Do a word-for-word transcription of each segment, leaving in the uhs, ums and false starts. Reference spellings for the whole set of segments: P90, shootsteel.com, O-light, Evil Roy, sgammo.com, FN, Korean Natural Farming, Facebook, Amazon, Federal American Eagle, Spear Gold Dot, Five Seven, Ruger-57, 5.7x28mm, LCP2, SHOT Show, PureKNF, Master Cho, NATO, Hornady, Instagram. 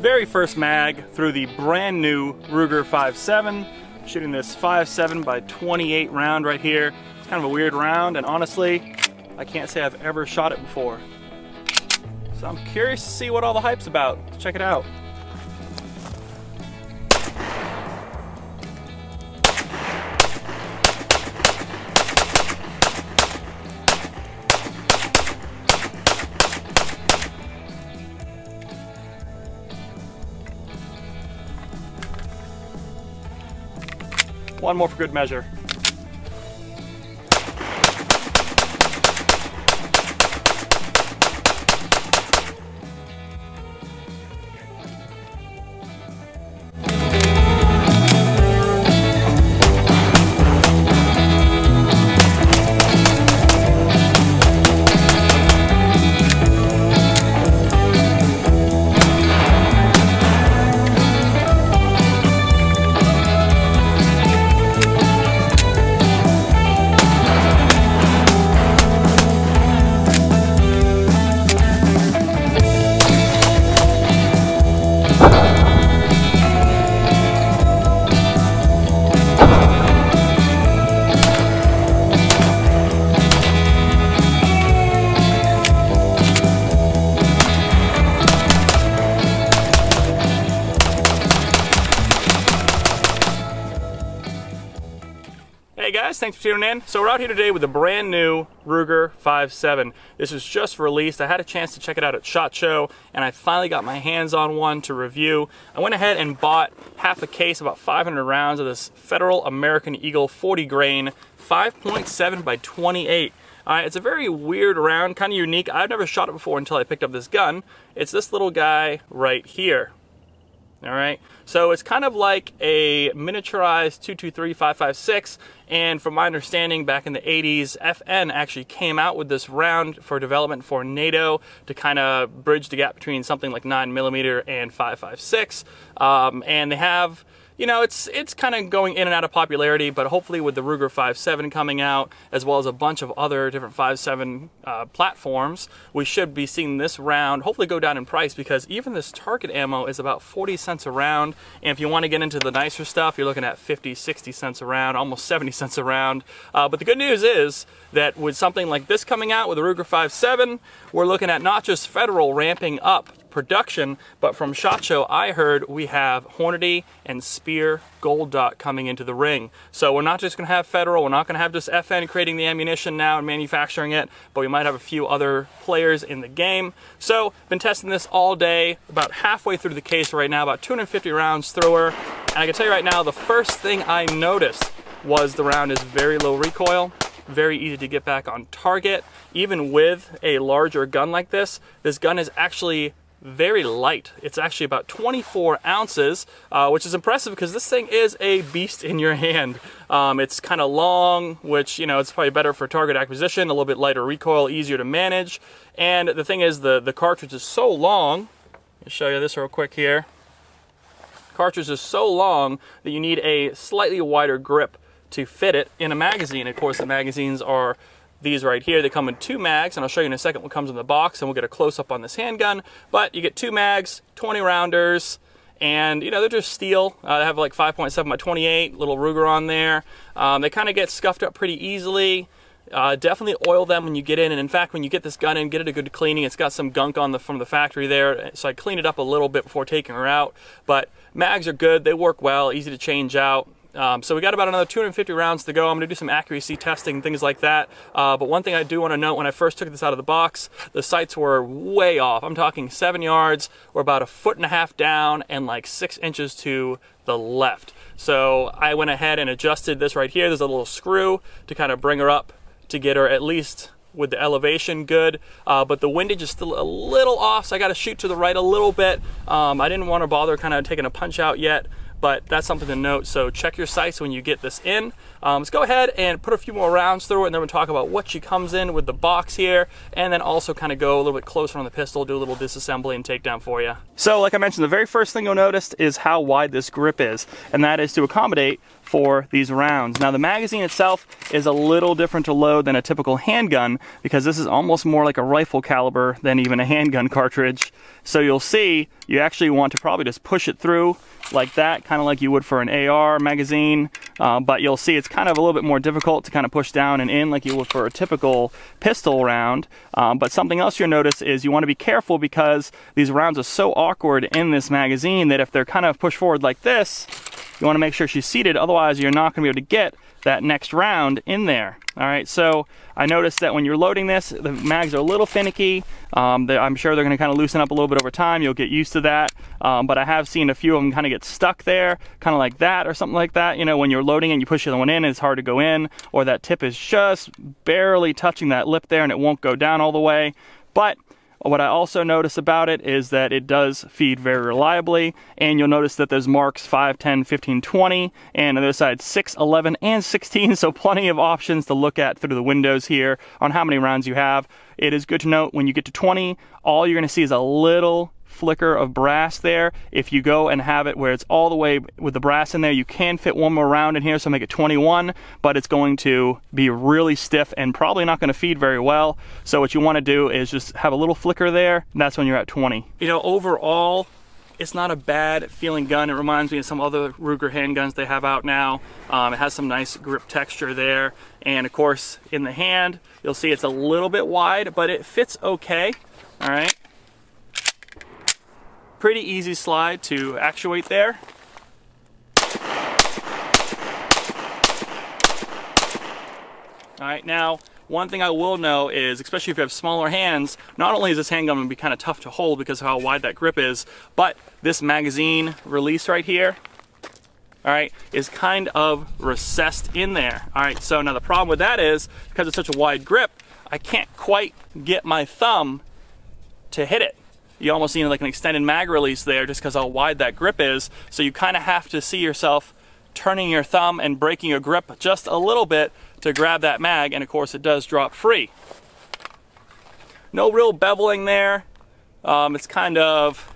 Very first mag through the brand new Ruger fifty-seven. Shooting this five seven by twenty-eight round right here. It's kind of a weird round, and honestly, I can't say I've ever shot it before. So I'm curious to see what all the hype's about. Let's check it out. One more for good measure. Hey guys, thanks for tuning in. So we're out here today with a brand new Ruger fifty-seven. This was just released. I had a chance to check it out at SHOT Show, and I finally got my hands on one to review. I went ahead and bought half a case, about five hundred rounds of this Federal American Eagle forty grain, five point seven by twenty-eight. Uh, it's a very weird round, kind of unique. I've never shot it before until I picked up this gun. It's this little guy right here. All right, so it's kind of like a miniaturized two two three five five six, and from my understanding, back in the eighties, F N actually came out with this round for development for NATO to kind of bridge the gap between something like nine millimeter and five five six, um, and they have, you know, it's it's kind of going in and out of popularity, but hopefully with the Ruger fifty-seven coming out, as well as a bunch of other different fifty-seven uh, platforms, we should be seeing this round hopefully go down in price, because even this target ammo is about forty cents a round, and if you want to get into the nicer stuff, you're looking at fifty, sixty cents a round, almost seventy cents a round. Uh, but the good news is that with something like this coming out with the Ruger fifty-seven, we're looking at not just Federal ramping up production, but from SHOT Show I heard we have Hornady and Spear Gold Dot coming into the ring. So we're not just going to have Federal, we're not going to have just F N creating the ammunition now and manufacturing it, but we might have a few other players in the game. So been testing this all day, about halfway through the case right now, about two hundred fifty rounds through her, and I can tell you right now, the first thing I noticed was the round is very low recoil. Very easy to get back on target. Even with a larger gun like this, this gun is actually very light. It's actually about twenty-four ounces, uh, which is impressive because this thing is a beast in your hand. Um, it's kind of long, which, you know, it's probably better for target acquisition, a little bit lighter recoil, easier to manage. And the thing is, the, the cartridge is so long. Let me show you this real quick here. Cartridge is so long that you need a slightly wider grip to fit it in a magazine. Of course, the magazines are these right here. They come in two mags, and I'll show you in a second what comes in the box, and we'll get a close-up on this handgun. But you get two mags, twenty rounders, and, you know, they're just steel. Uh, they have like five point seven by twenty-eight, little Ruger on there. Um, they kind of get scuffed up pretty easily. Uh, definitely oil them when you get in, and in fact, when you get this gun in, get it a good cleaning. It's got some gunk on the from the factory there, so I cleaned it up a little bit before taking her out. But mags are good. They work well, easy to change out. Um, so we got about another two hundred fifty rounds to go. I'm going to do some accuracy testing, things like that. Uh, but one thing I do want to note, when I first took this out of the box, the sights were way off. I'm talking seven yards, or about a foot and a half down, and like six inches to the left. So I went ahead and adjusted this right here. There's a little screw to kind of bring her up to get her at least with the elevation good, uh, but the windage is still a little off, so I got to shoot to the right a little bit. Um, I didn't want to bother kind of taking a punch out yet, but that's something to note. So check your sights when you get this in. Um, let's go ahead and put a few more rounds through it, and then we'll talk about what she comes in with the box here, and then also kind of go a little bit closer on the pistol, do a little disassembly and takedown for you. So like I mentioned, the very first thing you'll notice is how wide this grip is, and that is to accommodate for these rounds. Now the magazine itself is a little different to load than a typical handgun, because this is almost more like a rifle caliber than even a handgun cartridge. So you'll see you actually want to probably just push it through like that, kind of like you would for an A R magazine, uh, but you'll see it's kind of a little bit more difficult to kind of push down and in like you would for a typical pistol round. Um, but something else you'll notice is you want to be careful, because these rounds are so awkward in this magazine that if they're kind of pushed forward like this, you want to make sure she's seated, otherwise you're not going to be able to get that next round in there. All right, so I noticed that when you're loading this, the mags are a little finicky. Um, I'm sure they're going to kind of loosen up a little bit over time. You'll get used to that. Um, but I have seen a few of them kind of get stuck there, kind of like that or something like that. You know, when you're loading and you push the other one in, it's hard to go in, or that tip is just barely touching that lip there and it won't go down all the way. But what I also notice about it is that it does feed very reliably, and you'll notice that there's marks five, ten, fifteen, twenty, and on the other side six, eleven, and sixteen, so plenty of options to look at through the windows here on how many rounds you have. It is good to note when you get to twenty, all you're going to see is a little flicker of brass there. If you go and have it where it's all the way with the brass in there, you can fit one more round in here, so make it twenty-one, but it's going to be really stiff and probably not going to feed very well. So what you want to do is just have a little flicker there, and that's when you're at twenty. You know, overall, it's not a bad feeling gun. It reminds me of some other Ruger handguns they have out now. Um, it has some nice grip texture there, and of course in the hand you'll see it's a little bit wide, but it fits okay. All right, pretty easy slide to actuate there. All right, now one thing I will know is, especially if you have smaller hands, not only is this handgun going to be kind of tough to hold because of how wide that grip is, but this magazine release right here, all right, is kind of recessed in there. All right, so now the problem with that is, because it's such a wide grip, I can't quite get my thumb to hit it. You almost need like an extended mag release there just because how wide that grip is. So you kind of have to see yourself turning your thumb and breaking your grip just a little bit to grab that mag, and of course it does drop free. No real beveling there. Um, it's kind of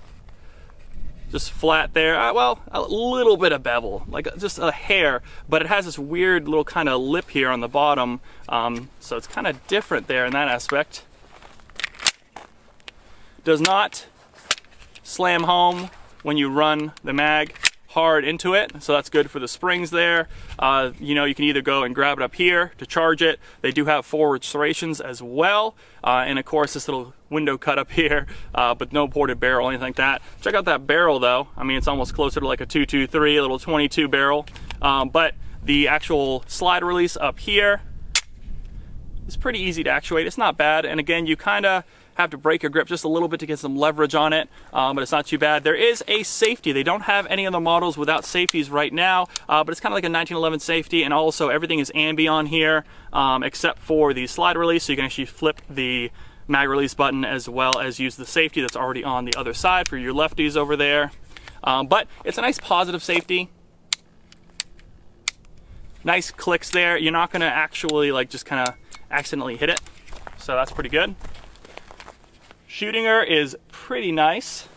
just flat there. Uh, well, a little bit of bevel, like just a hair, but it has this weird little kind of lip here on the bottom. Um, so it's kind of different there in that aspect. Does not slam home when you run the mag hard into it, so that's good for the springs there. Uh, you know, you can either go and grab it up here to charge it. They do have forward serrations as well, uh, and of course this little window cut up here, uh, but no ported barrel, anything like that. Check out that barrel though. I mean, it's almost closer to like a two twenty-three, a little twenty-two barrel, um, but the actual slide release up here is pretty easy to actuate. It's not bad, and again, you kind of have to break your grip just a little bit to get some leverage on it, um, but it's not too bad. There is a safety. They don't have any of the models without safeties right now, uh, but it's kind of like a nineteen eleven safety, and also everything is ambi on here, um, except for the slide release, so you can actually flip the mag release button as well as use the safety that's already on the other side for your lefties over there. Um, but it's a nice positive safety. Nice clicks there. You're not going to actually like just kind of accidentally hit it, so that's pretty good. Shooting her is pretty nice.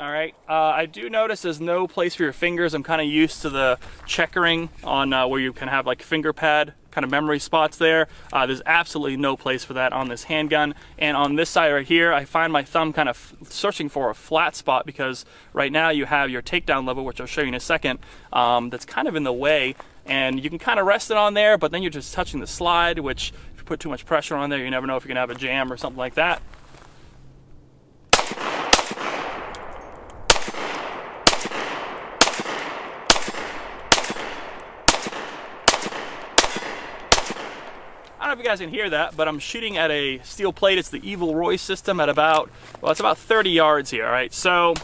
All right, uh, I do notice there's no place for your fingers. I'm kind of used to the checkering on uh, where you can have like finger pad kind of memory spots there. Uh, there's absolutely no place for that on this handgun. And on this side right here, I find my thumb kind of searching for a flat spot, because right now you have your takedown level, which I'll show you in a second, um, that's kind of in the way. And you can kind of rest it on there, but then you're just touching the slide, which if you put too much pressure on there, you never know if you're gonna have a jam or something like that. I don't know if you guys can hear that, but I'm shooting at a steel plate. It's the Evil Roy system at about, well, it's about thirty yards here, all right? So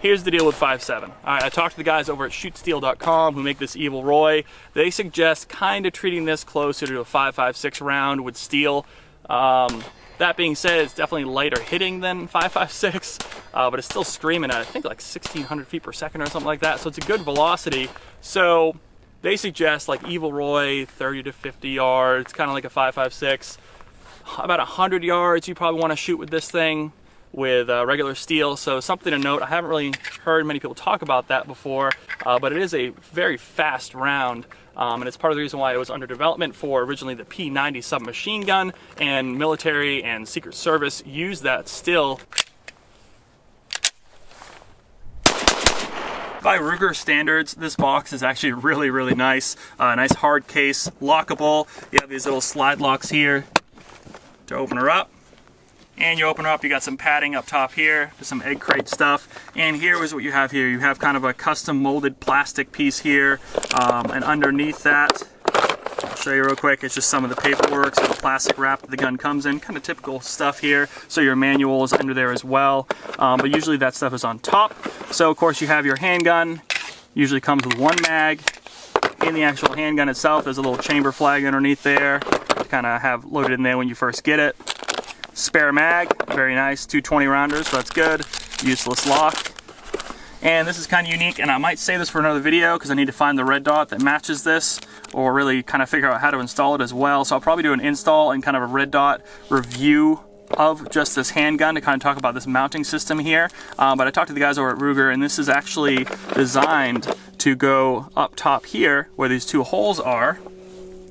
here's the deal with five seven. All right, I talked to the guys over at shoot steel dot com who make this Evil Roy. They suggest kind of treating this closer to a five five six round with steel. Um, That being said, it's definitely lighter hitting than five five six, uh, but it's still screaming at I think like sixteen hundred feet per second or something like that. So it's a good velocity. So they suggest like Evil Roy, thirty to fifty yards, kind of like a five five six. About one hundred yards you probably want to shoot with this thing with uh, regular steel. So something to note, I haven't really heard many people talk about that before, uh, but it is a very fast round. Um, and it's part of the reason why it was under development for originally the P ninety submachine gun, and military and Secret Service use that still. By Ruger standards, this box is actually really, really nice. Uh, nice hard case, lockable. You have these little slide locks here to open her up. And you open her up, you got some padding up top here, just some egg crate stuff. And here is what you have here. You have kind of a custom molded plastic piece here. Um, and underneath that, I'll show you real quick, it's just some of the paperwork, so the plastic wrap that the gun comes in, kind of typical stuff here. So your manual is under there as well. Um, but usually that stuff is on top. So of course you have your handgun, usually comes with one mag. In the actual handgun itself, there's a little chamber flag underneath there to kind of have loaded in there when you first get it. Spare mag, very nice, two twenty rounders, so that's good. Useless lock. And this is kind of unique, and I might save this for another video because I need to find the red dot that matches this, or really kind of figure out how to install it as well. So I'll probably do an install and kind of a red dot review of just this handgun to kind of talk about this mounting system here. Um, but I talked to the guys over at Ruger, and this is actually designed to go up top here where these two holes are.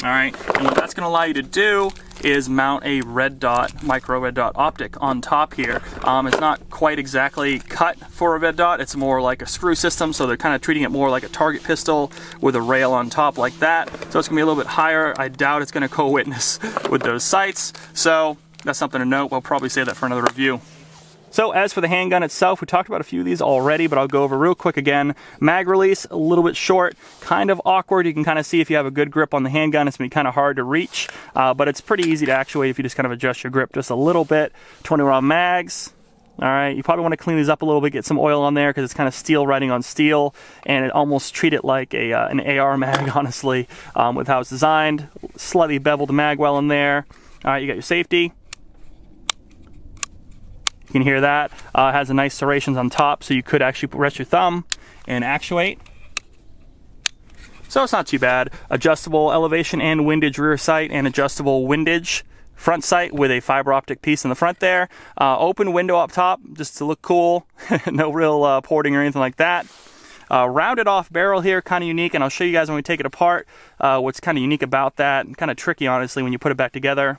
All right, and what that's gonna allow you to do is mount a red dot, micro red dot optic on top here. Um, it's not quite exactly cut for a red dot, it's more like a screw system, so they're kind of treating it more like a target pistol with a rail on top like that. So it's gonna be a little bit higher. I doubt it's gonna co-witness with those sights. So that's something to note. We'll probably save that for another review. So as for the handgun itself, we talked about a few of these already, but I'll go over real quick again. Mag release, a little bit short, kind of awkward. You can kind of see if you have a good grip on the handgun, it's gonna be kind of hard to reach, uh, but it's pretty easy to actuate if you just kind of adjust your grip just a little bit. twenty round mags. All right, you probably want to clean these up a little bit, get some oil on there because it's kind of steel writing on steel, and it almost treat it like a uh, an A R mag, honestly, um, with how it's designed. Slightly beveled mag well in there. All right, you got your safety. You can hear that. Uh, it has a nice serrations on top, so you could actually rest your thumb and actuate. So it's not too bad. Adjustable elevation and windage rear sight, and adjustable windage front sight with a fiber optic piece in the front there. Uh, open window up top just to look cool. No real uh, porting or anything like that. Uh, rounded off barrel here, kind of unique, and I'll show you guys when we take it apart uh, what's kind of unique about that, and kind of tricky, honestly, when you put it back together.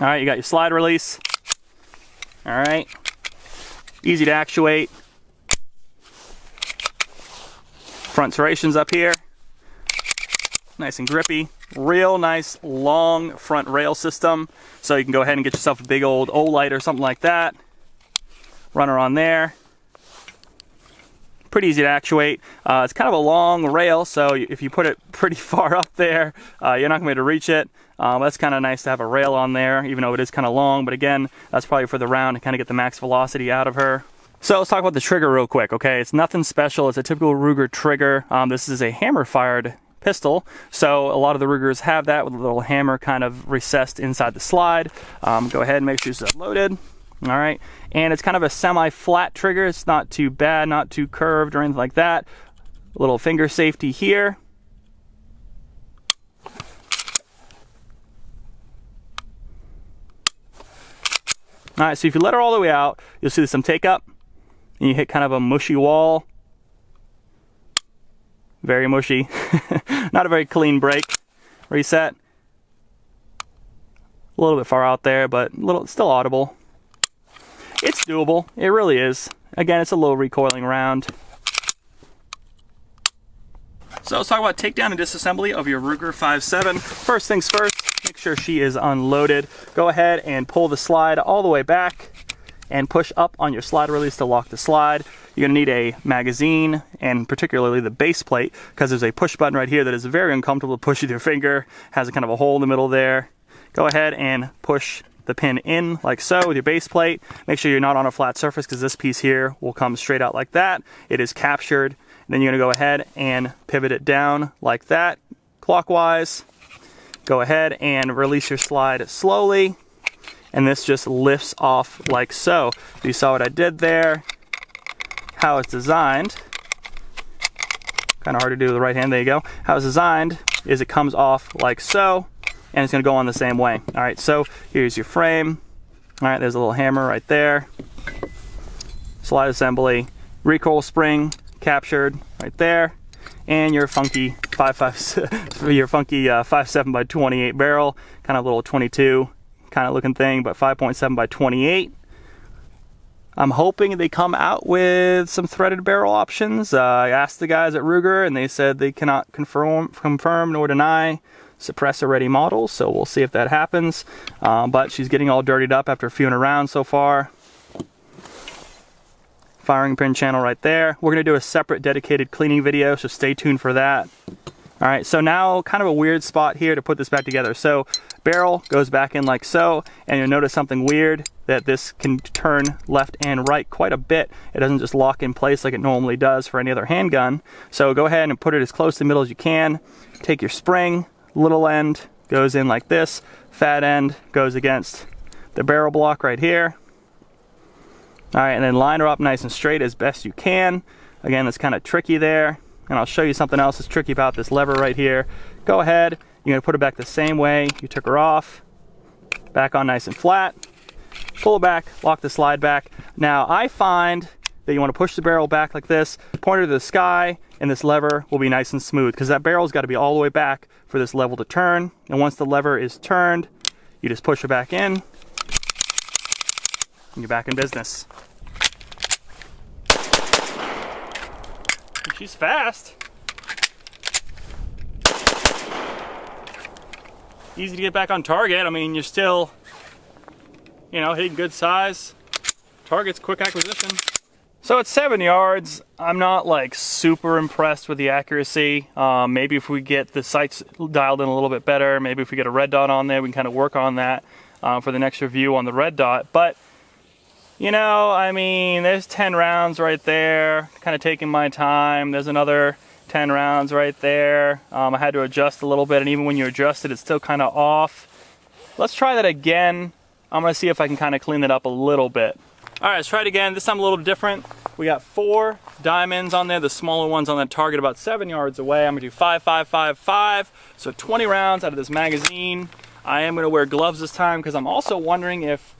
All right, you got your slide release. All right, easy to actuate. Front serrations up here, nice and grippy. Real nice long front rail system, so you can go ahead and get yourself a big old O-light or something like that. Runner on there. Pretty easy to actuate. Uh, it's kind of a long rail, so if you put it pretty far up there, uh, you're not going to be able to reach it. Um, that's kind of nice to have a rail on there, even though it is kind of long, but again, that's probably for the round to kind of get the max velocity out of her. So let's talk about the trigger real quick, okay? It's nothing special. It's a typical Ruger trigger. Um, this is a hammer-fired pistol, so a lot of the Rugers have that with a little hammer kind of recessed inside the slide. Um, go ahead and make sure it's loaded. All right, and it's kind of a semi-flat trigger. It's not too bad, not too curved or anything like that. A little finger safety here. All right, so if you let her all the way out, you'll see there's some take up, and you hit kind of a mushy wall. Very mushy, not a very clean break. Reset. A little bit far out there, but little still audible. It's doable, it really is. Again, it's a low recoiling round. So let's talk about takedown and disassembly of your Ruger fifty-seven. First things first, make sure she is unloaded. Go ahead and pull the slide all the way back and push up on your slide release to lock the slide. You're gonna need a magazine, and particularly the base plate, because there's a push button right here that is very uncomfortable to push with your finger, has a kind of a hole in the middle there. Go ahead and push the pin in like so with your base plate. Make sure you're not on a flat surface because this piece here will come straight out like that. It is captured. And then you're gonna go ahead and pivot it down like that, clockwise. Go ahead and release your slide slowly. and this just lifts off like so. You saw what I did there, how it's designed. Kind of hard to do with the right hand, there you go. How it's designed is it comes off like so, and it's gonna go on the same way. All right, so here's your frame. All right, there's a little hammer right there. Slide assembly, recoil spring captured right there, and your funky five five, your funky uh, five seven by twenty-eight barrel, kind of little twenty-two kind of looking thing, but five point seven by twenty-eight. I'm hoping they come out with some threaded barrel options. Uh, I asked the guys at Ruger and they said they cannot confirm, confirm nor deny suppressor-ready models, so we'll see if that happens. Um, but she's getting all dirtied up after a few rounds so far. Firing pin channel right there. We're gonna do a separate dedicated cleaning video, so stay tuned for that. All right, so now kind of a weird spot here to put this back together. So barrel goes back in like so, and you'll notice something weird, that this can turn left and right quite a bit. It doesn't just lock in place like it normally does for any other handgun. So go ahead and put it as close to the middle as you can. Take your spring, little end goes in like this, fat end goes against the barrel block right here. All right, and then line her up nice and straight as best you can. Again, that's kind of tricky there. And I'll show you something else that's tricky about this lever right here. Go ahead, you're gonna put it back the same way you took her off, back on nice and flat, pull it back, lock the slide back. Now I find that you wanna push the barrel back like this, point it to the sky, and this lever will be nice and smooth, because that barrel's gotta be all the way back for this level to turn. And once the lever is turned, you just push it back in, and you're back in business. She's fast. Easy to get back on target. I mean, you're still, you know, hitting good size. Target's quick acquisition. So it's seven yards. I'm not like super impressed with the accuracy. Um, maybe if we get the sights dialed in a little bit better, maybe if we get a red dot on there, we can kind of work on that uh, for the next review on the red dot. But you know, I mean, there's ten rounds right there, kind of taking my time. There's another ten rounds right there. Um, I had to adjust a little bit, and even when you adjust it, it's still kind of off. Let's try that again. I'm gonna see if I can kind of clean it up a little bit. All right, let's try it again. This time a little different. We got four diamonds on there, the smaller ones on that target about seven yards away. I'm gonna do five, five, five, five. So twenty rounds out of this magazine. I am gonna wear gloves this time, because I'm also wondering if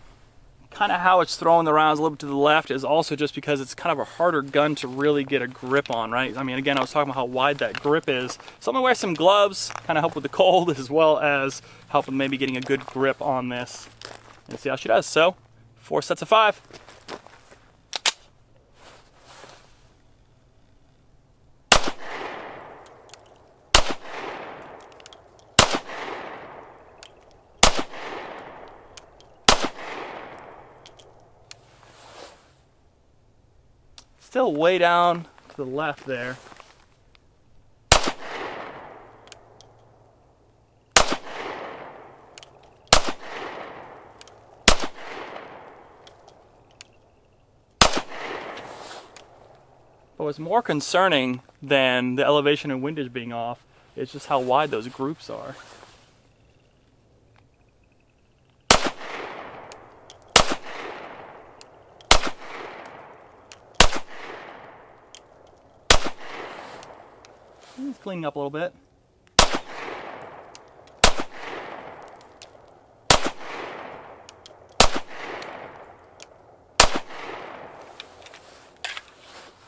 kind of how it's throwing the rounds a little bit to the left is also just because it's kind of a harder gun to really get a grip on, right? I mean, again, I was talking about how wide that grip is. So I'm gonna wear some gloves, kind of help with the cold as well as help with maybe getting a good grip on this and see how she does. So, four sets of five. Still way down to the left there. But what's more concerning than the elevation and windage being off is just how wide those groups are. It's cleaning up a little bit. Let's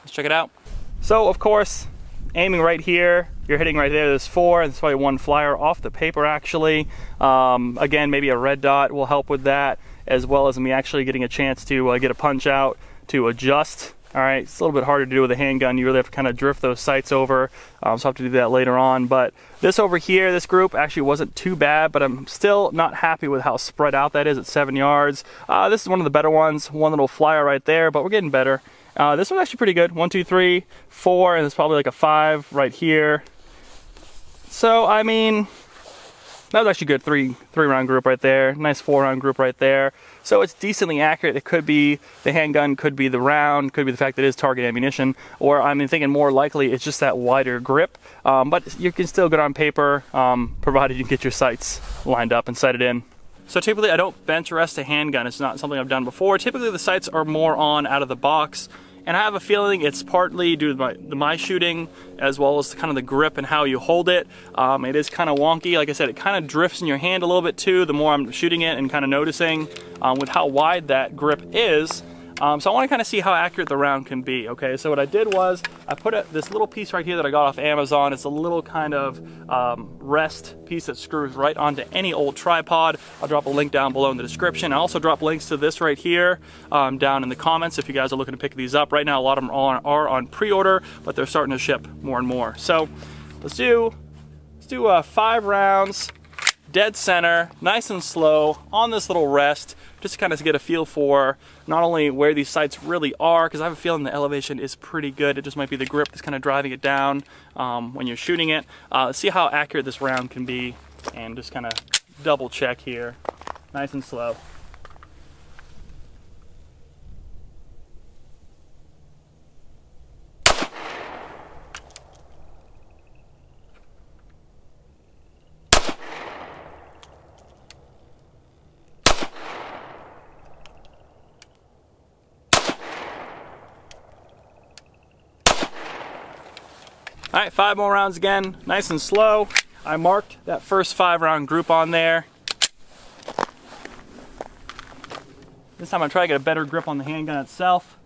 check it out. So, of course, aiming right here, you're hitting right there. There's four, and that's probably one flyer off the paper, actually. Um, again, maybe a red dot will help with that, as well as me actually getting a chance to uh, get a punch out to adjust. All right, it's a little bit harder to do with a handgun. You really have to kind of drift those sights over. Um, so I'll have to do that later on. But this over here, this group actually wasn't too bad, but I'm still not happy with how spread out that is at seven yards. Uh, this is one of the better ones, one little flyer right there, but we're getting better. Uh, this one's actually pretty good. One, two, three, four, and it's probably like a five right here. So, I mean, that was actually a good three, three round group right there. Nice four round group right there. So it's decently accurate. It could be the handgun, could be the round, could be the fact that it is target ammunition, or I'm thinking more likely it's just that wider grip. Um, but you can still get on paper, um, provided you get your sights lined up and sighted in. So typically I don't bench rest a handgun. It's not something I've done before. Typically the sights are more on out of the box, and I have a feeling it's partly due to my, my shooting, as well as the, kind of the grip and how you hold it. Um, it is kind of wonky. Like I said, it kind of drifts in your hand a little bit too, the more I'm shooting it and kind of noticing um, with how wide that grip is. Um, so I want to kind of see how accurate the round can be, okay? So what I did was, I put a, this little piece right here that I got off Amazon. It's a little kind of um, rest piece that screws right onto any old tripod. I'll drop a link down below in the description. I also drop links to this right here um, down in the comments if you guys are looking to pick these up. Right now, a lot of them are on, are on pre-order, but they're starting to ship more and more. So let's do, let's do uh, five rounds, dead center, nice and slow, on this little rest, just to kind of get a feel for not only where these sights really are, because I have a feeling the elevation is pretty good. It just might be the grip that's kind of driving it down um, when you're shooting it. Uh, let's see how accurate this round can be, and just kind of double check here. Nice and slow. All right, five more rounds again, nice and slow. I marked that first five round group on there. This time I'm trying to get a better grip on the handgun itself.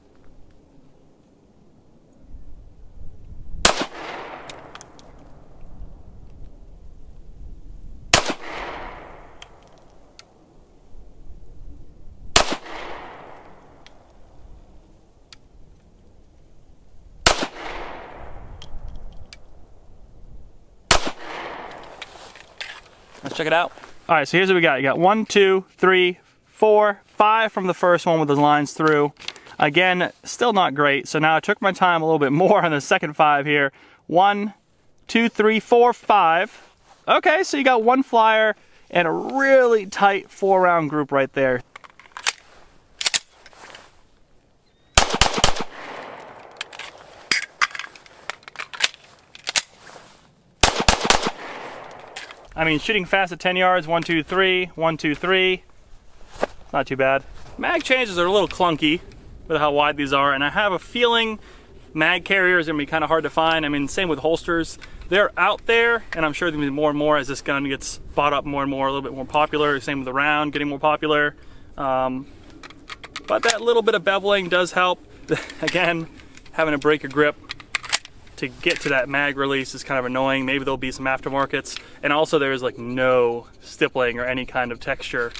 Let's check it out. All right, so here's what we got. You got one, two, three, four, five from the first one with the lines through. Again, still not great. So now I took my time a little bit more on the second five here. One, two, three, four, five. Okay, so you got one flyer and a really tight four round group right there. I mean, shooting fast at ten yards, one, two, three, one, two, three. Not too bad. Mag changes are a little clunky with how wide these are, and I have a feeling mag carriers are gonna be kind of hard to find. I mean, same with holsters. They're out there, and I'm sure there'll be more and more as this gun gets bought up more and more, a little bit more popular. Same with the round, getting more popular. Um, but that little bit of beveling does help. Again, having to break your grip to get to that mag release is kind of annoying. Maybe there'll be some aftermarkets. And also there is like no stippling or any kind of texture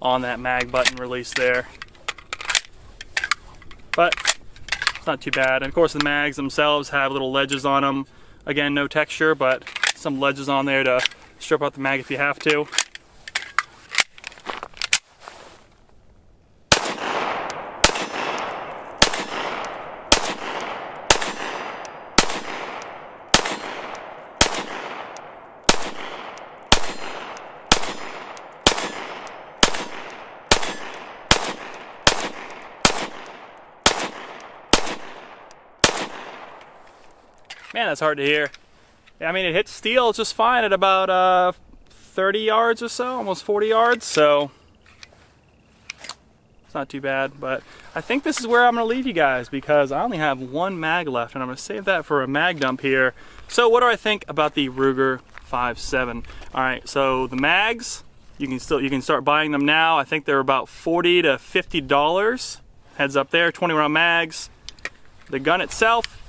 on that mag button release there. But it's not too bad. And of course the mags themselves have little ledges on them. Again, no texture, but some ledges on there to strip out the mag if you have to. Man, that's hard to hear. I mean, it hits steel just fine at about uh, thirty yards or so, almost forty yards, so it's not too bad. But I think this is where I'm gonna leave you guys, because I only have one mag left, and I'm gonna save that for a mag dump here. So what do I think about the Ruger fifty-seven? All right, so the mags, you can still, you can start buying them now. I think they're about forty to fifty dollars. Heads up there, twenty round mags. The gun itself,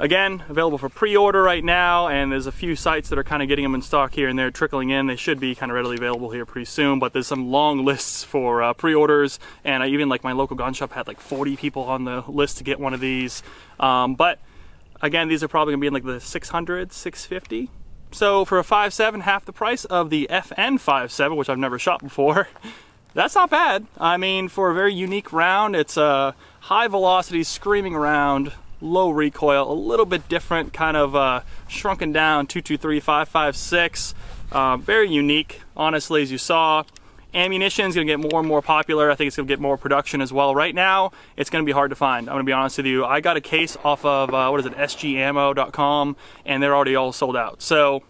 again, available for pre-order right now, and there's a few sites that are kind of getting them in stock here and there, trickling in. They should be kind of readily available here pretty soon, but there's some long lists for uh, pre-orders, and I even, like, my local gun shop had like forty people on the list to get one of these. Um, but again, these are probably gonna be in like the six hundred, six fifty. So for a five seven, half the price of the F N fifty-seven, which I've never shot before. That's not bad. I mean, for a very unique round, it's a high velocity screaming round, low recoil, a little bit different, kind of uh, shrunken down two two three, five five six. Uh, very unique, honestly, as you saw. Ammunition is going to get more and more popular. I think it's going to get more production as well. Right now, it's going to be hard to find. I'm going to be honest with you. I got a case off of, uh, what is it, s gammo dot com, and they're already all sold out. So,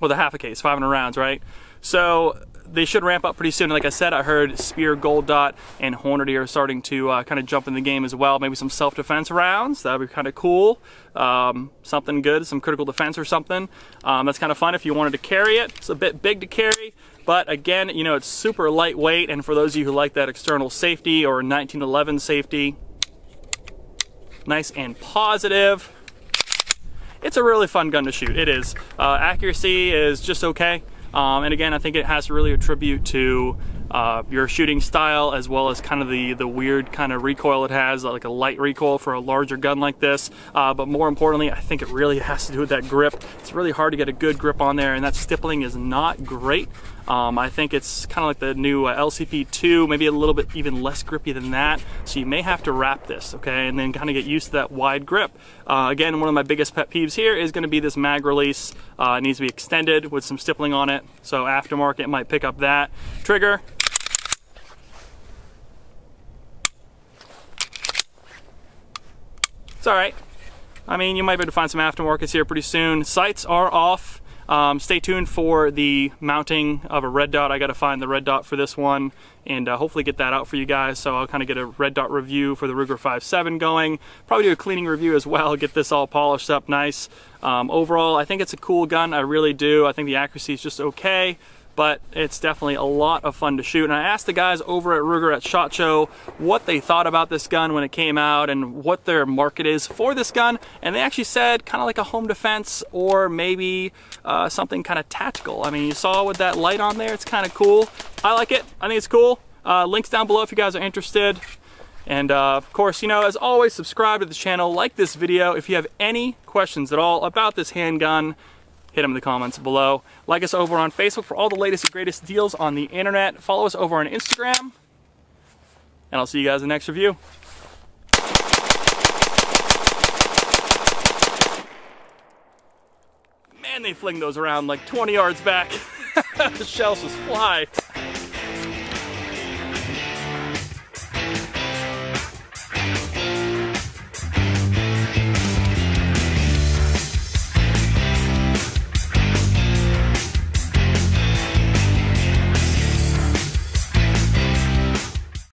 with a half a case, five hundred rounds, right? So they should ramp up pretty soon. Like I said, I heard Spear Gold Dot and Hornady are starting to uh, kind of jump in the game as well. Maybe some self-defense rounds. That would be kind of cool. Um, something good, some critical defense or something. Um, that's kind of fun if you wanted to carry it. It's a bit big to carry, but again, you know, it's super lightweight. And for those of you who like that external safety or nineteen eleven safety, nice and positive. It's a really fun gun to shoot. It is. Uh, accuracy is just okay. Um, and again, I think it has to really attribute to uh, your shooting style, as well as kind of the, the weird kind of recoil it has, like a light recoil for a larger gun like this. Uh, but more importantly, I think it really has to do with that grip. It's really hard to get a good grip on there, and that stippling is not great. Um, I think it's kind of like the new uh, L C P two, maybe a little bit even less grippy than that. So you may have to wrap this, okay, and then kind of get used to that wide grip. Uh, again, one of my biggest pet peeves here is going to be this mag release. Uh, it needs to be extended with some stippling on it, so aftermarket might pick up that. Trigger. It's all right. I mean, you might be able to find some aftermarkets here pretty soon. Sights are off. Um, stay tuned for the mounting of a red dot. I got to find the red dot for this one and uh, hopefully get that out for you guys. So I'll kind of get a red dot review for the Ruger fifty-seven going. Probably do a cleaning review as well. Get this all polished up nice. Um, overall, I think it's a cool gun. I really do. I think the accuracy is just okay, but it's definitely a lot of fun to shoot. And I asked the guys over at Ruger at SHOT Show what they thought about this gun when it came out and what their market is for this gun. And they actually said kind of like a home defense or maybe uh, something kind of tactical. I mean, you saw with that light on there, it's kind of cool. I like it, I think it's cool. Uh, links down below if you guys are interested. And uh, of course, you know, as always, subscribe to the channel, like this video. If you have any questions at all about this handgun, hit them in the comments below. Like us over on Facebook for all the latest and greatest deals on the internet. Follow us over on Instagram. And I'll see you guys in the next review. Man, they fling those around like twenty yards back. The shells just fly.